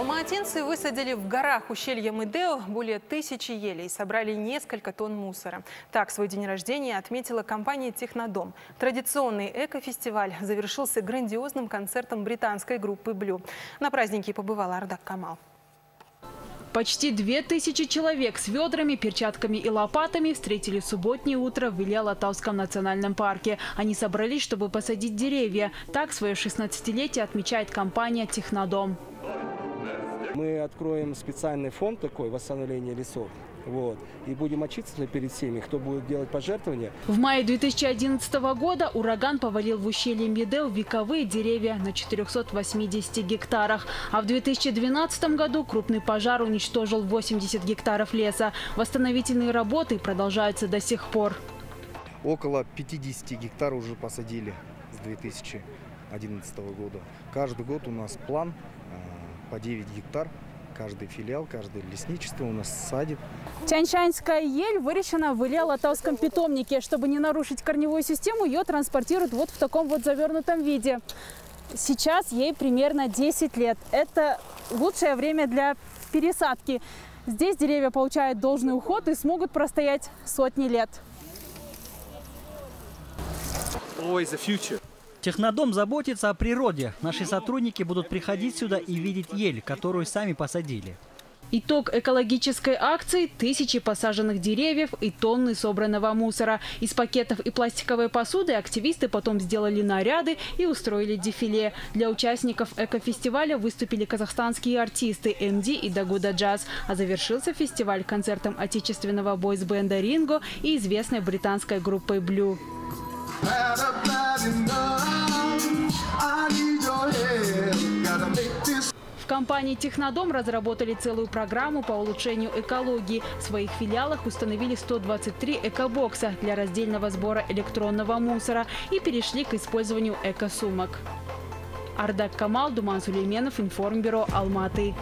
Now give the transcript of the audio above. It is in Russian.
Алматинцы высадили в горах ущелья Медеу более 1000 елей и собрали несколько тонн мусора. Так свой день рождения отметила компания «Технодом». Традиционный экофестиваль завершился грандиозным концертом британской группы «Блю». На празднике побывал Ардак Камал. Почти 2000 человек с ведрами, перчатками и лопатами встретили субботнее утро в Иле-Алатауском национальном парке. Они собрались, чтобы посадить деревья. Так свое 16-летие отмечает компания «Технодом». Мы откроем специальный фонд такой восстановления лесов. И будем отчитываться перед всеми, кто будет делать пожертвования. В мае 2011 года ураган повалил в ущелье Медеу вековые деревья на 480 гектарах. А в 2012 году крупный пожар уничтожил 80 гектаров леса. Восстановительные работы продолжаются до сих пор. Около 50 гектаров уже посадили с 2011 года. Каждый год у нас план по 9 гектар. Каждый филиал, каждое лесничество у нас садит. Тяньшаньская ель выращена в Иле-Алатауском питомнике. Чтобы не нарушить корневую систему, ее транспортируют вот в таком вот завернутом виде. Сейчас ей примерно 10 лет. Это лучшее время для пересадки. Здесь деревья получают должный уход и смогут простоять сотни лет. Технодом заботится о природе. Наши сотрудники будут приходить сюда и видеть ель, которую сами посадили. Итог экологической акции – 1000 посаженных деревьев и тонны собранного мусора. Из пакетов и пластиковой посуды активисты потом сделали наряды и устроили дефиле. Для участников экофестиваля выступили казахстанские артисты Эмди и Дагуда Джаз. А завершился фестиваль концертом отечественного бойс-бенда «Ринго» и известной британской группой «Блю». В компании «Технодом» разработали целую программу по улучшению экологии. В своих филиалах установили 123 экобокса для раздельного сбора электронного мусора и перешли к использованию экосумок. Ардак Камал, Думан Сулейменов, Информбюро Алматы.